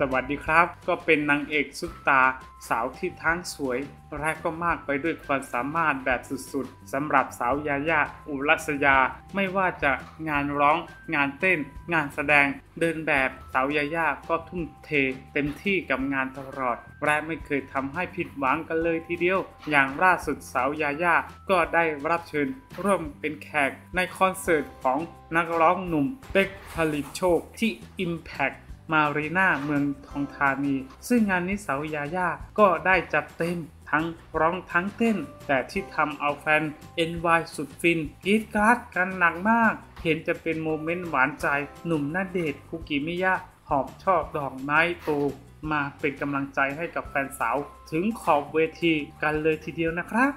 สวัสดีครับก็เป็นนางเอกซุปตาสาวที่ทั้งสวยและก็มากไปด้วยความสามารถแบบสุดๆสำหรับสาวยายาอุรัสยาไม่ว่าจะงานร้องงานเต้นงานแสดงเดินแบบสาวยายาก็ทุ่มเทเต็มที่กับงานตลอดและไม่เคยทำให้ผิดหวังกันเลยทีเดียวอย่างล่าสุดสาวยายาก็ได้รับเชิญร่วมเป็นแขกในคอนเสิร์ตของนักร้องหนุ่มเป๊ก ผลิตโชคที่ Impactมารีนาเมืองทองธานีซึ่งงานนี้สาวยายาก็ได้จัดเต็มทั้งร้องทั้งเต้นแต่ที่ทำเอาแฟน NY สุดฟินกรี๊ดกราดกันหนักมากเห็นจะเป็นโมเมนต์หวานใจหนุ่มณเดชน์คุกิมิยะหอบช่อดอกไม้โตมาเป็นกำลังใจให้กับแฟนสาวถึงขอบเวทีกันเลยทีเดียวนะครับ